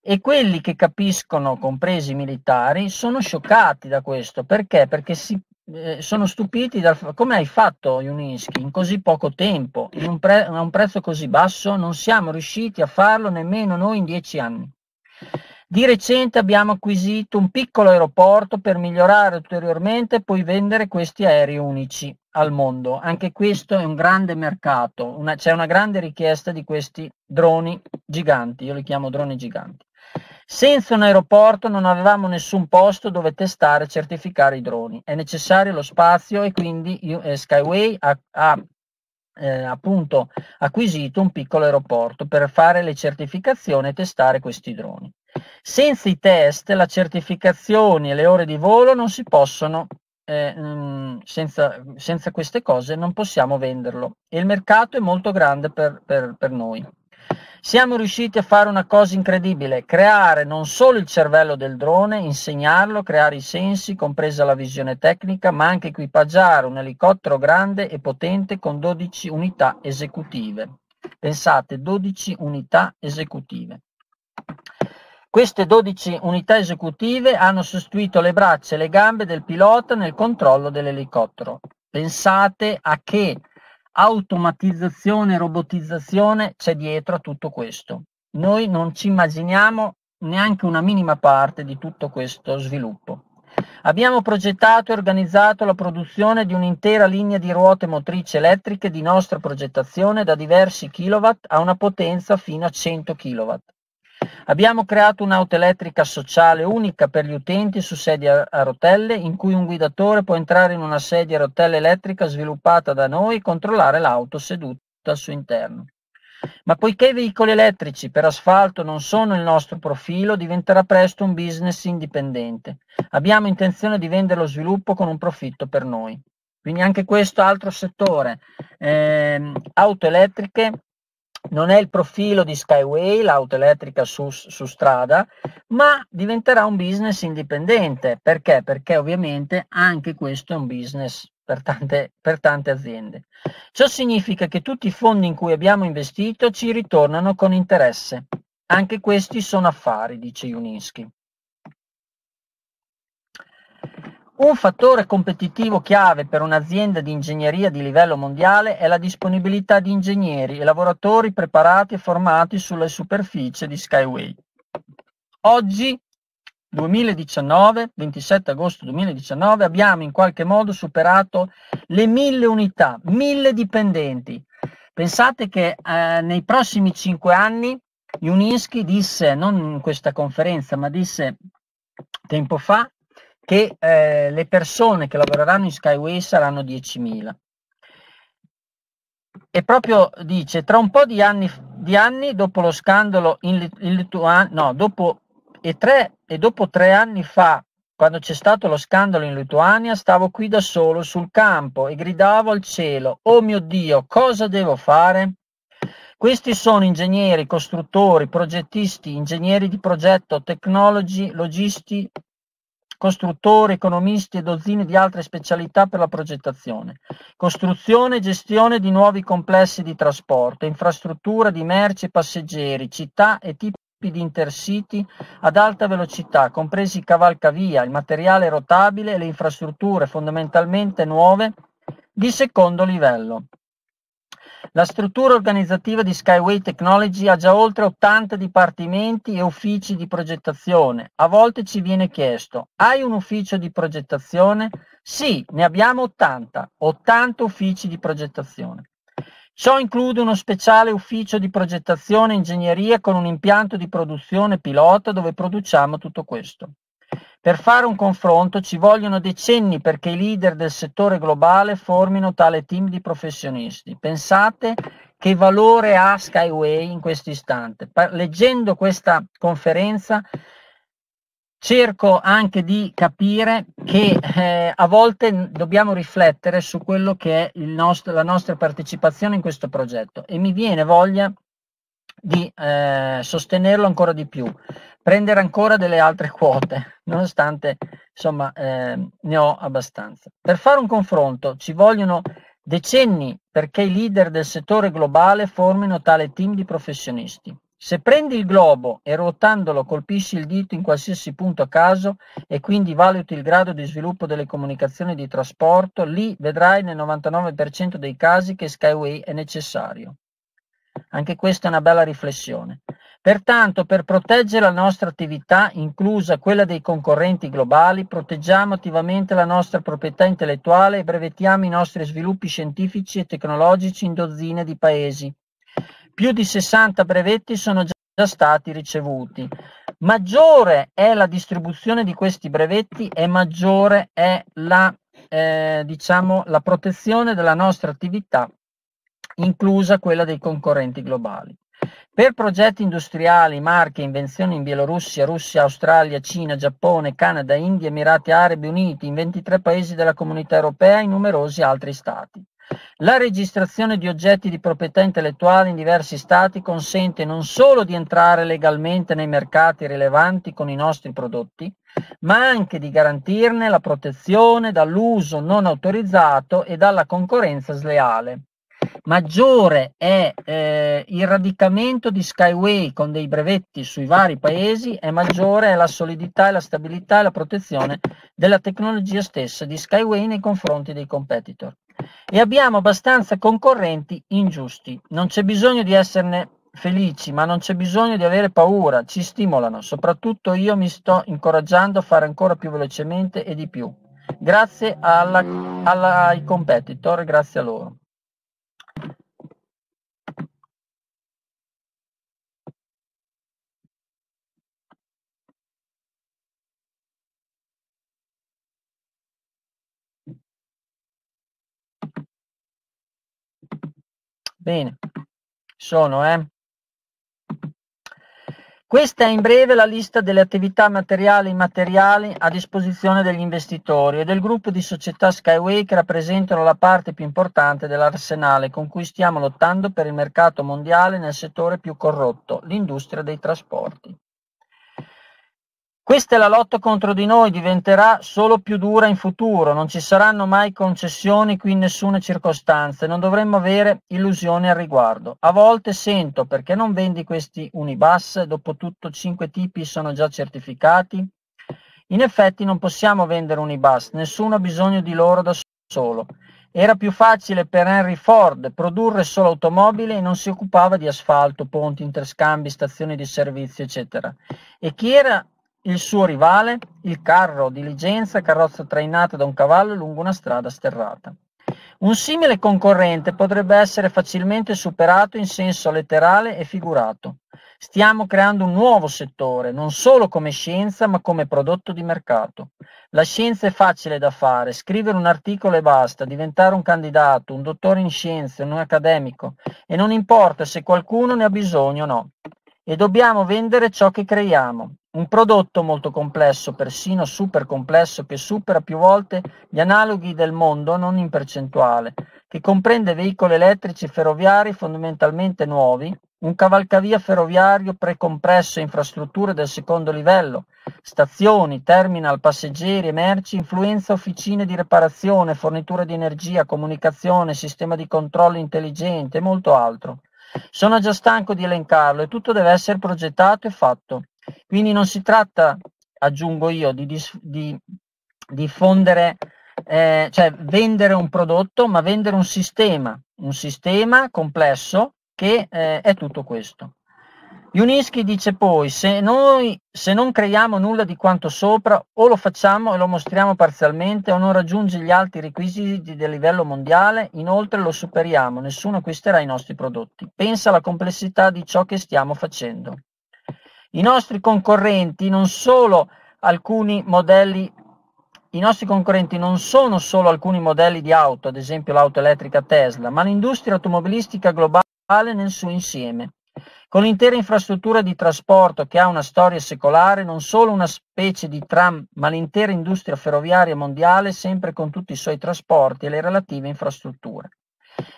e quelli che capiscono, compresi i militari, sono scioccati da questo. Perché? Perché si sono stupiti dal come hai fatto, Yunitsky, in così poco tempo, a un prezzo così basso. Non siamo riusciti a farlo nemmeno noi in 10 anni. Di recente abbiamo acquisito un piccolo aeroporto per migliorare ulteriormente e poi vendere questi aerei unici al mondo. Anche questo è un grande mercato, c'è una grande richiesta di questi droni giganti, io li chiamo droni giganti. Senza un aeroporto non avevamo nessun posto dove testare e certificare i droni. È necessario lo spazio e quindi SkyWay ha acquisito un piccolo aeroporto per fare le certificazioni e testare questi droni. Senza i test, la certificazione e le ore di volo non si possono, senza queste cose non possiamo venderlo, e il mercato è molto grande per noi. Siamo riusciti a fare una cosa incredibile, creare non solo il cervello del drone, insegnarlo, creare i sensi, compresa la visione tecnica, ma anche equipaggiare un elicottero grande e potente con 12 unità esecutive. Pensate, 12 unità esecutive. Queste 12 unità esecutive hanno sostituito le braccia e le gambe del pilota nel controllo dell'elicottero. Pensate a che automatizzazione e robotizzazione c'è dietro a tutto questo. Noi non ci immaginiamo neanche una minima parte di tutto questo sviluppo. Abbiamo progettato e organizzato la produzione di un'intera linea di ruote motrici elettriche di nostra progettazione da diversi kilowatt a una potenza fino a 100 kilowatt. Abbiamo creato un'auto elettrica sociale unica per gli utenti su sedia a rotelle, in cui un guidatore può entrare in una sedia a rotelle elettrica sviluppata da noi e controllare l'auto seduta al suo interno. Ma poiché i veicoli elettrici per asfalto non sono il nostro profilo, diventerà presto un business indipendente. Abbiamo intenzione di vendere lo sviluppo con un profitto per noi. Quindi anche questo altro settore, auto elettriche. Non è il profilo di SkyWay, l'auto elettrica su strada, ma diventerà un business indipendente. Perché? Perché ovviamente anche questo è un business per tante aziende. Ciò significa che tutti i fondi in cui abbiamo investito ci ritornano con interesse. Anche questi sono affari, dice Yunitsky. Un fattore competitivo chiave per un'azienda di ingegneria di livello mondiale è la disponibilità di ingegneri e lavoratori preparati e formati sulla superficie di SkyWay. Oggi, 2019, 27 agosto 2019, abbiamo in qualche modo superato le 1000 unità, 1000 dipendenti. Pensate che nei prossimi 5 anni Yunitsky disse, non in questa conferenza, ma disse tempo fa, che le persone che lavoreranno in SkyWay saranno 10.000. E proprio dice, tra un po' di anni dopo lo scandalo in Lituania, no, dopo 3 anni fa, quando c'è stato lo scandalo in Lituania, stavo qui da solo sul campo e gridavo al cielo, oh mio Dio, cosa devo fare? Questi sono ingegneri, costruttori, progettisti, ingegneri di progetto, tecnologi, logisti, costruttori, economisti e dozzine di altre specialità per la progettazione, costruzione e gestione di nuovi complessi di trasporto, infrastruttura di merci e passeggeri, città e tipi di intercity ad alta velocità, compresi i cavalcavia, il materiale rotabile e le infrastrutture fondamentalmente nuove di secondo livello. La struttura organizzativa di SkyWay Technology ha già oltre 80 dipartimenti e uffici di progettazione. A volte ci viene chiesto, hai un ufficio di progettazione? Sì, ne abbiamo 80, 80 uffici di progettazione. Ciò include uno speciale ufficio di progettazione e ingegneria con un impianto di produzione pilota dove produciamo tutto questo. Per fare un confronto ci vogliono decenni perché i leader del settore globale formino tale team di professionisti. Pensate che valore ha SkyWay in questo istante. Leggendo questa conferenza cerco anche di capire che a volte dobbiamo riflettere su quello che è la nostra partecipazione in questo progetto, e mi viene voglia di sostenerlo ancora di più, prendere ancora delle altre quote, nonostante insomma ne ho abbastanza. Per fare un confronto ci vogliono decenni perché i leader del settore globale formino tale team di professionisti. Se prendi il globo e ruotandolo colpisci il dito in qualsiasi punto a caso e quindi valuti il grado di sviluppo delle comunicazioni di trasporto, lì vedrai nel 99% dei casi che Skyway è necessario. Anche questa è una bella riflessione. Pertanto, per proteggere la nostra attività, inclusa quella dei concorrenti globali, proteggiamo attivamente la nostra proprietà intellettuale e brevettiamo i nostri sviluppi scientifici e tecnologici in dozzine di paesi. Più di 60 brevetti sono già stati ricevuti. Maggiore è la distribuzione di questi brevetti e maggiore è la protezione della nostra attività, inclusa quella dei concorrenti globali. Per progetti industriali, marche, invenzioni in Bielorussia, Russia, Australia, Cina, Giappone, Canada, India, Emirati Arabi Uniti, in 23 paesi della Comunità Europea e in numerosi altri stati. La registrazione di oggetti di proprietà intellettuale in diversi stati consente non solo di entrare legalmente nei mercati rilevanti con i nostri prodotti, ma anche di garantirne la protezione dall'uso non autorizzato e dalla concorrenza sleale. Maggiore è il radicamento di Skyway con dei brevetti sui vari paesi e maggiore è la solidità e la stabilità e la protezione della tecnologia stessa di Skyway nei confronti dei competitor. E abbiamo abbastanza concorrenti ingiusti. Non c'è bisogno di esserne felici, ma non c'è bisogno di avere paura, ci stimolano. Soprattutto io mi sto incoraggiando a fare ancora più velocemente e di più. Grazie ai competitor, grazie a loro. Bene, Questa è in breve la lista delle attività materiali e immateriali a disposizione degli investitori e del gruppo di società Skyway che rappresentano la parte più importante dell'arsenale con cui stiamo lottando per il mercato mondiale nel settore più corrotto, l'industria dei trasporti. Questa è la lotta contro di noi, diventerà solo più dura in futuro, non ci saranno mai concessioni qui in nessuna circostanza, non dovremmo avere illusioni al riguardo. A volte sento, perché non vendi questi Unibus, dopo tutto 5 tipi sono già certificati? In effetti non possiamo vendere Unibus, nessuno ha bisogno di loro da solo. Era più facile per Henry Ford produrre solo automobili e non si occupava di asfalto, ponti, interscambi, stazioni di servizio, eccetera. E chi era il suo rivale? Il carro, diligenza, carrozza trainata da un cavallo lungo una strada sterrata. Un simile concorrente potrebbe essere facilmente superato in senso letterale e figurato. Stiamo creando un nuovo settore, non solo come scienza, ma come prodotto di mercato. La scienza è facile da fare, scrivere un articolo e basta, diventare un candidato, un dottore in scienze, un accademico, e non importa se qualcuno ne ha bisogno o no. E dobbiamo vendere ciò che creiamo. Un prodotto molto complesso, persino super complesso, che supera più volte gli analoghi del mondo, non in percentuale, che comprende veicoli elettrici e ferroviari fondamentalmente nuovi, un cavalcavia ferroviario precompresso e infrastrutture del secondo livello, stazioni, terminal, passeggeri e merci, influenza officine di reparazione, fornitura di energia, comunicazione, sistema di controllo intelligente e molto altro. Sono già stanco di elencarlo e tutto deve essere progettato e fatto. Quindi non si tratta, aggiungo io, di diffondere, cioè vendere un prodotto, ma vendere un sistema complesso che è tutto questo. Yunitsky dice poi, se non creiamo nulla di quanto sopra, o lo facciamo e lo mostriamo parzialmente, o non raggiunge gli alti requisiti del livello mondiale, inoltre lo superiamo, nessuno acquisterà i nostri prodotti. Pensa alla complessità di ciò che stiamo facendo. I nostri concorrenti non sono solo alcuni modelli di auto, ad esempio l'auto elettrica Tesla, ma l'industria automobilistica globale nel suo insieme. Con l'intera infrastruttura di trasporto che ha una storia secolare, non solo una specie di tram, ma l'intera industria ferroviaria mondiale, sempre con tutti i suoi trasporti e le relative infrastrutture.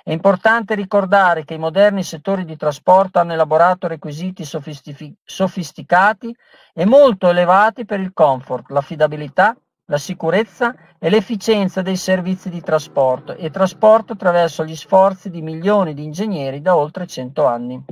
È importante ricordare che i moderni settori di trasporto hanno elaborato requisiti sofisticati e molto elevati per il comfort, l'affidabilità, la sicurezza e l'efficienza dei servizi di trasporto e trasporto attraverso gli sforzi di milioni di ingegneri da oltre 100 anni.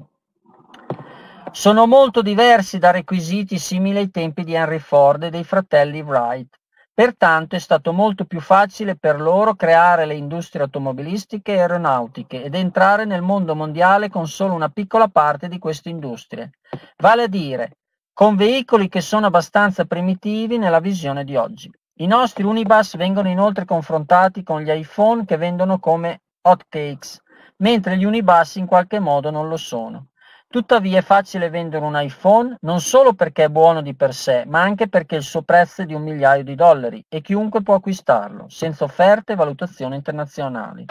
sono molto diversi da requisiti simili ai tempi di Henry Ford e dei fratelli Wright. Pertanto è stato molto più facile per loro creare le industrie automobilistiche e aeronautiche ed entrare nel mondo mondiale con solo una piccola parte di queste industrie, vale a dire con veicoli che sono abbastanza primitivi nella visione di oggi. I nostri Unibus vengono inoltre confrontati con gli iPhone che vendono come hotcakes, mentre gli Unibus in qualche modo non lo sono. Tuttavia è facile vendere un iPhone non solo perché è buono di per sé, ma anche perché il suo prezzo è di $1.000.000 e chiunque può acquistarlo, senza offerte e valutazioni internazionali.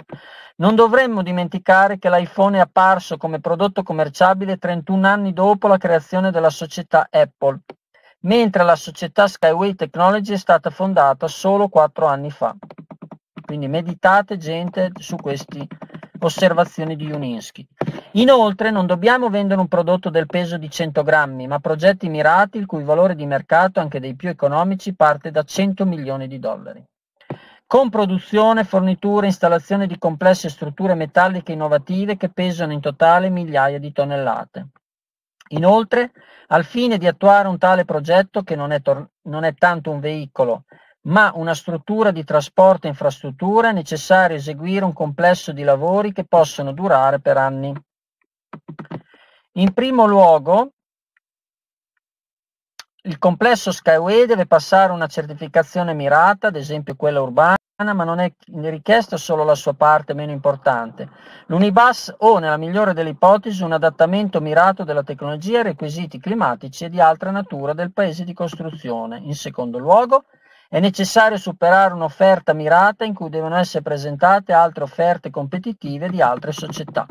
Non dovremmo dimenticare che l'iPhone è apparso come prodotto commerciabile 31 anni dopo la creazione della società Apple, mentre la società SkyWay Technology è stata fondata solo 4 anni fa. Quindi meditate, gente, su queste osservazioni di Yunitsky. Inoltre non dobbiamo vendere un prodotto del peso di 100 grammi, ma progetti mirati il cui valore di mercato, anche dei più economici, parte da $100 milioni. Con produzione, forniture, installazione di complesse strutture metalliche innovative che pesano in totale migliaia di tonnellate. Inoltre, al fine di attuare un tale progetto che non è tanto un veicolo, ma una struttura di trasporto e infrastruttura, è necessario eseguire un complesso di lavori che possono durare per anni. In primo luogo, il complesso Skyway deve passare una certificazione mirata, ad esempio quella urbana, ma non è richiesta solo la sua parte meno importante. L'Unibus o, nella migliore delle ipotesi, un adattamento mirato della tecnologia ai requisiti climatici e di altra natura del paese di costruzione. In secondo luogo, è necessario superare un'offerta mirata in cui devono essere presentate altre offerte competitive di altre società.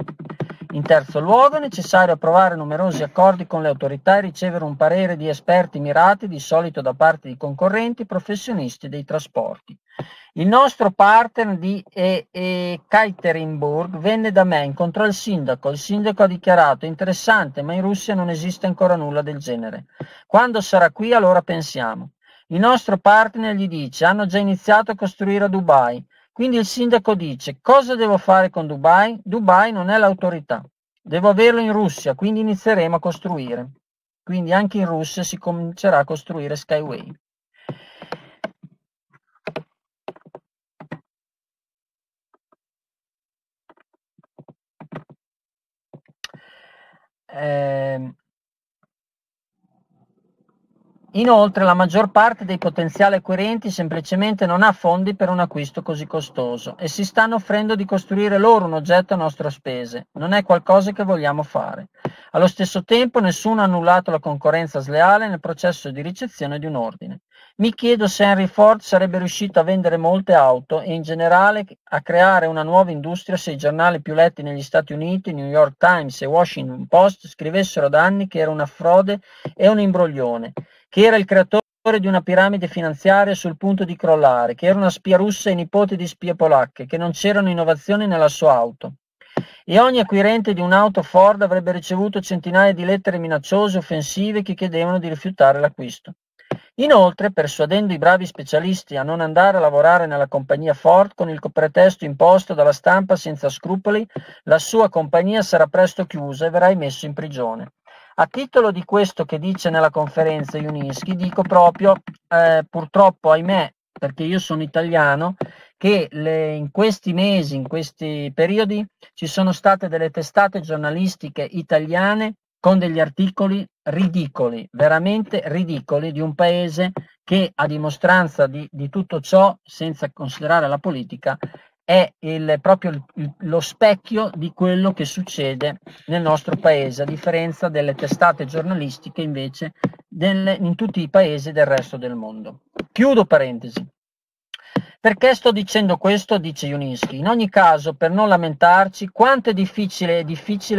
In terzo luogo, è necessario approvare numerosi accordi con le autorità e ricevere un parere di esperti mirati, di solito da parte di concorrenti professionisti dei trasporti. Il nostro partner di Ekaterinburg venne da me, incontrò il sindaco ha dichiarato interessante, ma in Russia non esiste ancora nulla del genere. Quando sarà qui allora pensiamo. Il nostro partner gli dice, hanno già iniziato a costruire a Dubai, quindi il sindaco dice, cosa devo fare con Dubai? Dubai non è l'autorità, devo averlo in Russia, quindi inizieremo a costruire. Quindi anche in Russia si comincerà a costruire Skyway. Inoltre, la maggior parte dei potenziali acquirenti semplicemente non ha fondi per un acquisto così costoso e si stanno offrendo di costruire loro un oggetto a nostre spese. Non è qualcosa che vogliamo fare. Allo stesso tempo, nessuno ha annullato la concorrenza sleale nel processo di ricezione di un ordine. Mi chiedo se Henry Ford sarebbe riuscito a vendere molte auto e in generale a creare una nuova industria se i giornali più letti negli Stati Uniti, New York Times e Washington Post, scrivessero da anni che era una frode e un imbroglione, che era il creatore di una piramide finanziaria sul punto di crollare, che era una spia russa e nipote di spie polacche, che non c'erano innovazioni nella sua auto. E ogni acquirente di un'auto Ford avrebbe ricevuto centinaia di lettere minacciose, offensive, che chiedevano di rifiutare l'acquisto. Inoltre, persuadendo i bravi specialisti a non andare a lavorare nella compagnia Ford con il pretesto imposto dalla stampa senza scrupoli, la sua compagnia sarà presto chiusa e verrai messo in prigione. A titolo di questo che dice nella conferenza Yunitsky, dico proprio, purtroppo, ahimè, perché io sono italiano, che in questi mesi, in questi periodi, ci sono state delle testate giornalistiche italiane con degli articoli ridicoli, veramente ridicoli, di un paese che a dimostranza di tutto ciò, senza considerare la politica, è proprio lo specchio di quello che succede nel nostro paese, a differenza delle testate giornalistiche invece in tutti i paesi del resto del mondo. Chiudo parentesi. Perché sto dicendo questo, dice Yunitsky, in ogni caso per non lamentarci, quanto è difficile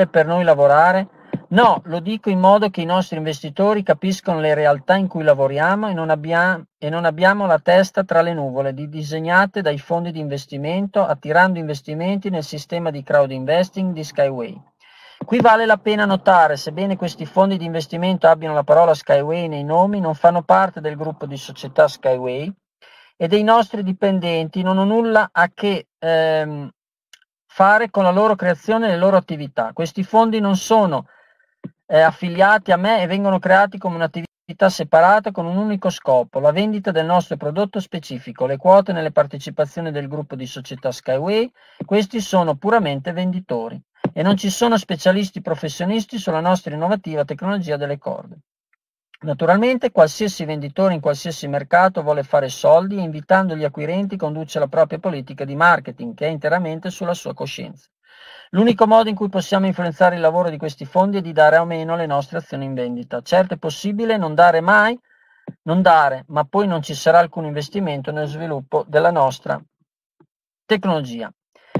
per noi lavorare? No, lo dico in modo che i nostri investitori capiscono le realtà in cui lavoriamo e non abbiamo la testa tra le nuvole disegnate dai fondi di investimento, attirando investimenti nel sistema di crowd investing di Skyway. Qui vale la pena notare, sebbene questi fondi di investimento abbiano la parola Skyway nei nomi, non fanno parte del gruppo di società Skyway e dei nostri dipendenti non ho nulla a che fare con la loro creazione e le loro attività. Questi fondi non sono affiliati a me e vengono creati come un'attività separata con un unico scopo, la vendita del nostro prodotto specifico, le quote nelle partecipazioni del gruppo di società SkyWay, questi sono puramente venditori e non ci sono specialisti professionisti sulla nostra innovativa tecnologia delle corde. Naturalmente qualsiasi venditore in qualsiasi mercato vuole fare soldi e invitando gli acquirenti conduce la propria politica di marketing che è interamente sulla sua coscienza. L'unico modo in cui possiamo influenzare il lavoro di questi fondi è di dare o meno le nostre azioni in vendita. Certo è possibile non dare mai, ma poi non ci sarà alcun investimento nello sviluppo della nostra tecnologia.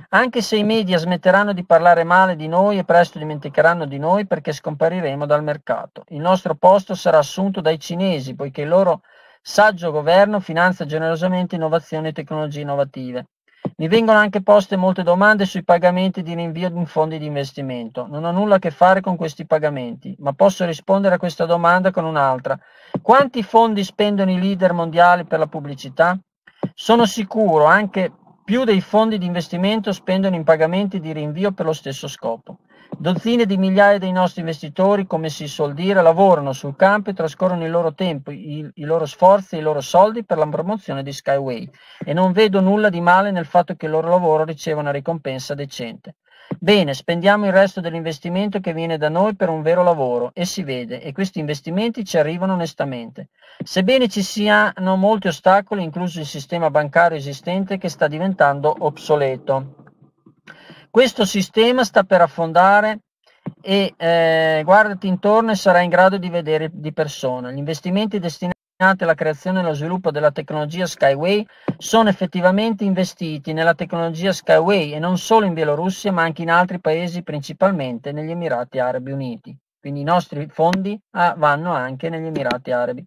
Anche se i media smetteranno di parlare male di noi e presto dimenticheranno di noi perché scompariremo dal mercato. Il nostro posto sarà assunto dai cinesi, poiché il loro saggio governo finanzia generosamente innovazioni e tecnologie innovative. Mi vengono anche poste molte domande sui pagamenti di rinvio di fondi di investimento. Non ho nulla a che fare con questi pagamenti, ma posso rispondere a questa domanda con un'altra. Quanti fondi spendono i leader mondiali per la pubblicità? Sono sicuro anche più dei fondi di investimento spendono in pagamenti di rinvio per lo stesso scopo. Dozzine di migliaia dei nostri investitori, come si suol dire, lavorano sul campo e trascorrono il loro tempo, i loro sforzi e i loro soldi per la promozione di SkyWay e non vedo nulla di male nel fatto che il loro lavoro riceva una ricompensa decente. Bene, spendiamo il resto dell'investimento che viene da noi per un vero lavoro e si vede e questi investimenti ci arrivano onestamente. Sebbene ci siano molti ostacoli, incluso il sistema bancario esistente che sta diventando obsoleto. Questo sistema sta per affondare e guardati intorno e sarai in grado di vedere di persona. Gli investimenti destinati alla creazione e allo sviluppo della tecnologia SkyWay sono effettivamente investiti nella tecnologia SkyWay e non solo in Bielorussia ma anche in altri paesi, principalmente negli Emirati Arabi Uniti. Quindi i nostri fondi vanno anche negli Emirati Arabi.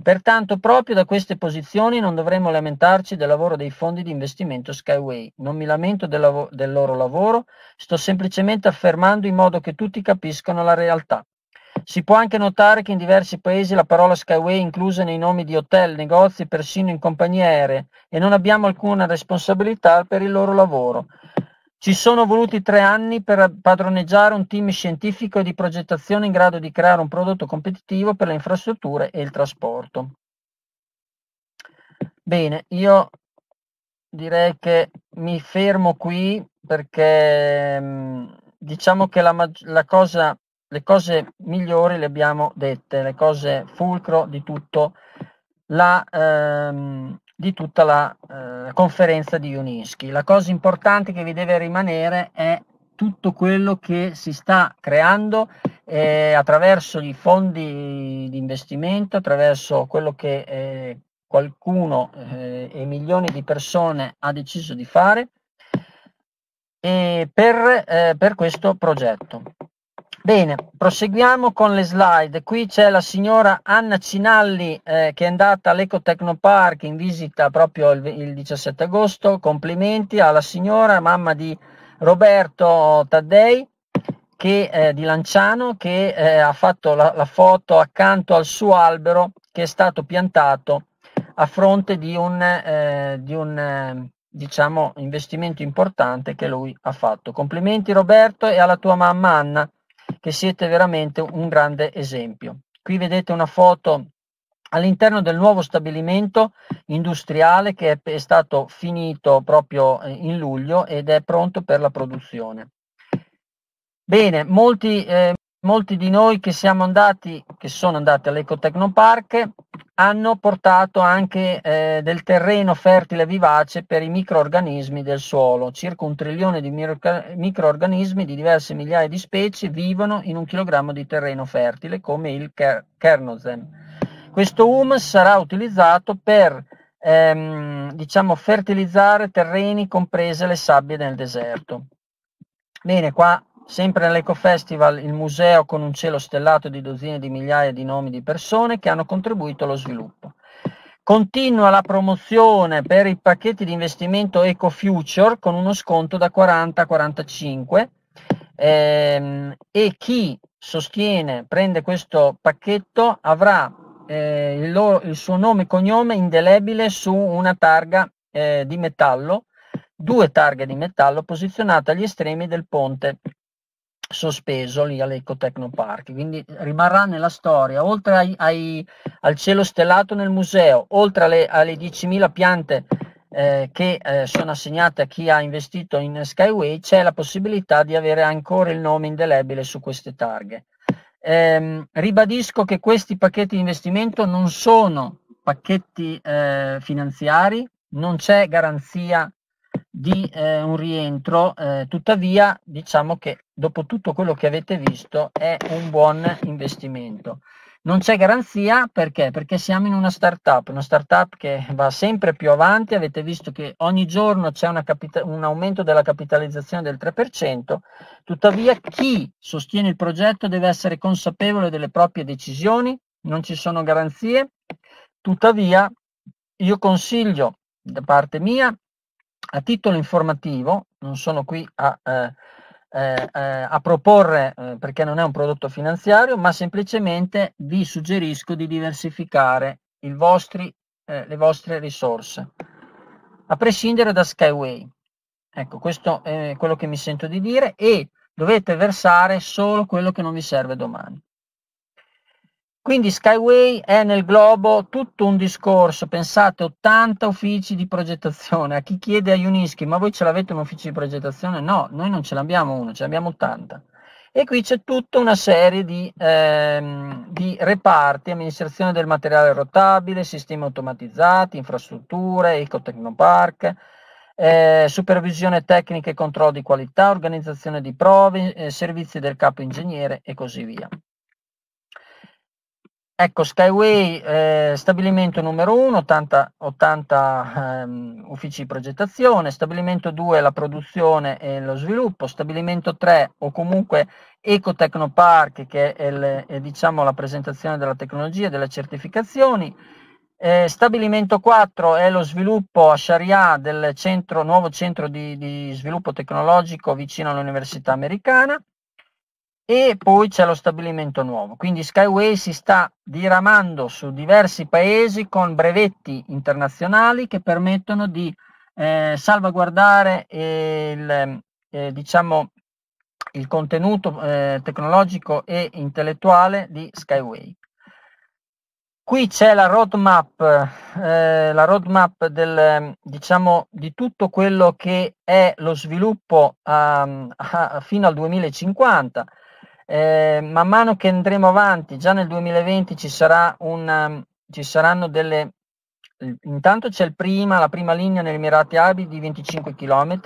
Pertanto proprio da queste posizioni non dovremmo lamentarci del lavoro dei fondi di investimento SkyWay. Non mi lamento del loro lavoro, sto semplicemente affermando in modo che tutti capiscano la realtà. Si può anche notare che in diversi paesi la parola SkyWay è inclusa nei nomi di hotel, negozi, persino in compagnie aeree e non abbiamo alcuna responsabilità per il loro lavoro. Ci sono voluti 3 anni per padroneggiare un team scientifico e di progettazione in grado di creare un prodotto competitivo per le infrastrutture e il trasporto. Bene, io direi che mi fermo qui perché diciamo che le cose migliori le abbiamo dette, le cose fulcro di tutta la conferenza di Yunitsky. La cosa importante che vi deve rimanere è tutto quello che si sta creando attraverso i fondi di investimento, attraverso quello che qualcuno e milioni di persone ha deciso di fare e per questo progetto. Bene, proseguiamo con le slide. Qui c'è la signora Anna Cinalli che è andata all'EcoTechnoPark in visita proprio il 17 agosto. Complimenti alla signora, mamma di Roberto Taddei di Lanciano, che ha fatto la foto accanto al suo albero che è stato piantato a fronte di un investimento importante che lui ha fatto. Complimenti Roberto e alla tua mamma Anna, che siete veramente un grande esempio. Qui vedete una foto all'interno del nuovo stabilimento industriale che è stato finito proprio in luglio ed è pronto per la produzione. Bene, molti di noi che sono andati all'EcoTechnoPark hanno portato anche del terreno fertile e vivace per i microrganismi del suolo. Circa 1 trilione di microrganismi di diverse migliaia di specie vivono in 1 chilogrammo di terreno fertile come il kernozem. Questo humus sarà utilizzato per fertilizzare terreni comprese le sabbie del deserto. Bene, qua sempre nell'Ecofestival il museo con un cielo stellato di dozzine di migliaia di nomi di persone che hanno contribuito allo sviluppo. Continua la promozione per i pacchetti di investimento Eco Future con uno sconto da 40 a 45 e chi prende questo pacchetto avrà il suo nome e cognome indelebile su una targa di metallo, 2 targhe di metallo posizionate agli estremi del ponte sospeso lì all'EcoTechnoPark, quindi rimarrà nella storia, oltre al cielo stellato nel museo, oltre alle 10.000 piante che sono assegnate a chi ha investito in SkyWay, c'è la possibilità di avere ancora il nome indelebile su queste targhe. Ribadisco che questi pacchetti di investimento non sono pacchetti finanziari, non c'è garanzia di un rientro, tuttavia diciamo che dopo tutto quello che avete visto è un buon investimento. Non c'è garanzia perché? Perché siamo in una startup che va sempre più avanti, avete visto che ogni giorno c'è un aumento della capitalizzazione del 3%, tuttavia chi sostiene il progetto deve essere consapevole delle proprie decisioni, non ci sono garanzie, tuttavia io consiglio da parte mia, a titolo informativo, non sono qui a proporre perché non è un prodotto finanziario, ma semplicemente vi suggerisco di diversificare le vostre risorse a prescindere da SkyWay. Ecco, questo è quello che mi sento di dire, e dovete versare solo quello che non vi serve domani. Quindi SkyWay è nel globo tutto un discorso, pensate, 80 uffici di progettazione. A chi chiede a Yunitsky, ma voi ce l'avete un ufficio di progettazione? No, noi non ce l'abbiamo uno, ce l'abbiamo 80. E qui c'è tutta una serie di reparti, amministrazione del materiale rotabile, sistemi automatizzati, infrastrutture, EcoTechnoPark, supervisione tecnica e controllo di qualità, organizzazione di prove, servizi del capo ingegnere e così via. Ecco, SkyWay, stabilimento numero 1, 80 uffici di progettazione, stabilimento 2 la produzione e lo sviluppo, stabilimento 3 o comunque EcoTechnoPark, che è diciamo la presentazione della tecnologia e delle certificazioni, stabilimento 4 è lo sviluppo a Sharjah del nuovo centro di sviluppo tecnologico vicino all'università americana, e poi c'è lo stabilimento nuovo. Quindi SkyWay si sta diramando su diversi paesi con brevetti internazionali che permettono di salvaguardare il contenuto tecnologico e intellettuale di SkyWay. Qui c'è la roadmap di tutto quello che è lo sviluppo fino al 2050. Man mano che andremo avanti, già nel 2020 ci saranno delle. Intanto c'è la prima linea negli Emirati Arabi di 25 km,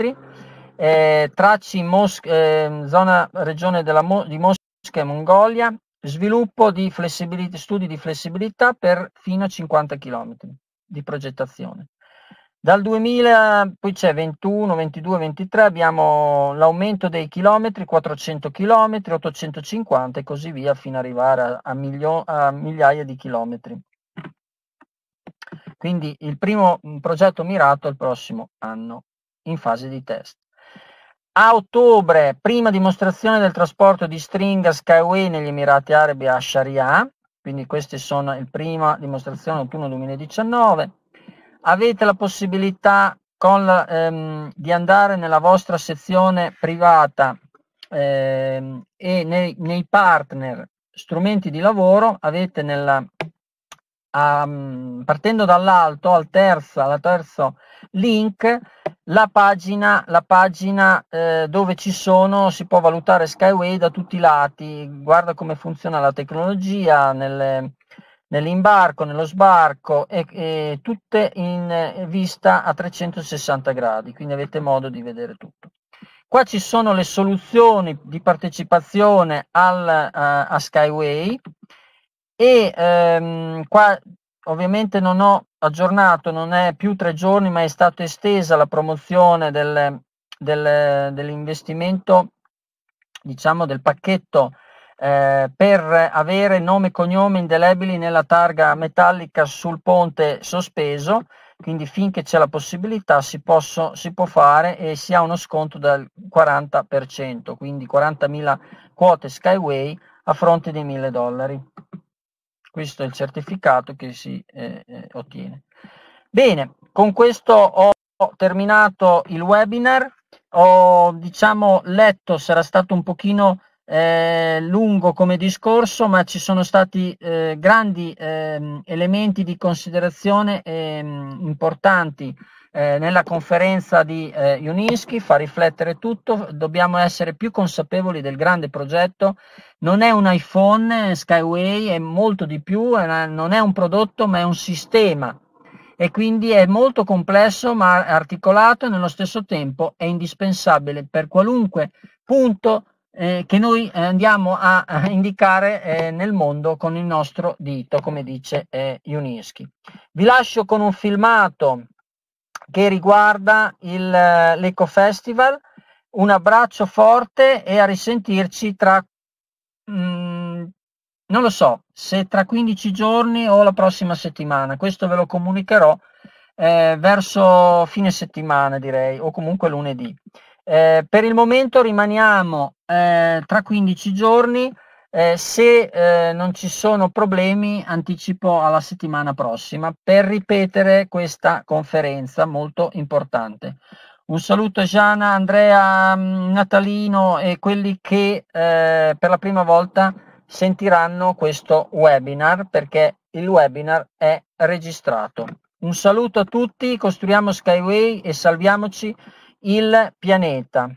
zona regione di Mosca e Mongolia, sviluppo di flessibilità, studi di flessibilità per fino a 50 km di progettazione. Dal 2000, poi c'è 21, 22, 23, abbiamo l'aumento dei chilometri, 400 chilometri, 850 e così via fino ad arrivare a migliaia di chilometri. Quindi il primo progetto mirato il prossimo anno in fase di test. A ottobre, prima dimostrazione del trasporto di stringa SkyWay negli Emirati Arabi a Sharjah, quindi queste sono la prima dimostrazione autunno 2019. Avete la possibilità di andare nella vostra sezione privata e nei partner strumenti di lavoro, avete partendo dall'alto al terzo link la pagina dove si può valutare SkyWay da tutti i lati, guarda come funziona la tecnologia nell'imbarco, nello sbarco e tutte in vista a 360 gradi, quindi avete modo di vedere tutto. Qua ci sono le soluzioni di partecipazione a SkyWay e qua ovviamente non ho aggiornato, non è più 3 giorni ma è stata estesa la promozione dell'investimento, diciamo del pacchetto per avere nome e cognome indelebili nella targa metallica sul ponte sospeso, quindi finché c'è la possibilità si può fare e si ha uno sconto del 40%, quindi 40.000 quote SkyWay a fronte di $1.000. Questo è il certificato che si ottiene. Bene, con questo ho terminato il webinar, ho letto, sarà stato un pochino lungo come discorso, ma ci sono stati grandi elementi di considerazione importanti nella conferenza di Yunitsky. Fa riflettere tutto, dobbiamo essere più consapevoli del grande progetto. Non è un iPhone, SkyWay è molto di più, non è un prodotto ma è un sistema, e quindi è molto complesso ma articolato, e nello stesso tempo è indispensabile per qualunque punto che noi andiamo a indicare nel mondo con il nostro dito, come dice Yunitsky. Vi lascio con un filmato che riguarda l'Eco Festival. Un abbraccio forte e a risentirci tra, non lo so, se tra 15 giorni o la prossima settimana. Questo ve lo comunicherò verso fine settimana, direi, o comunque lunedì. Per il momento rimaniamo tra 15 giorni, se non ci sono problemi anticipo alla settimana prossima per ripetere questa conferenza molto importante. Un saluto a Gianna, Andrea, Natalino e quelli che per la prima volta sentiranno questo webinar, perché il webinar è registrato. Un saluto a tutti, costruiamo SkyWay e salviamoci il pianeta.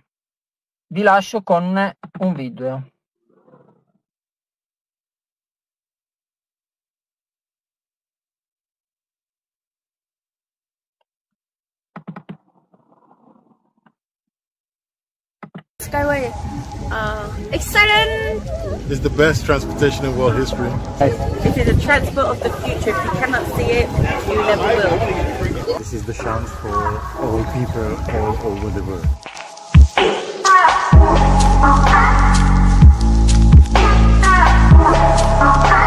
Vi lascio con un video. SkyWay, excellent! It's the best transportation in world history. It is a transport of the future. If you cannot see it, you never will. This is the chance for all people all over the world.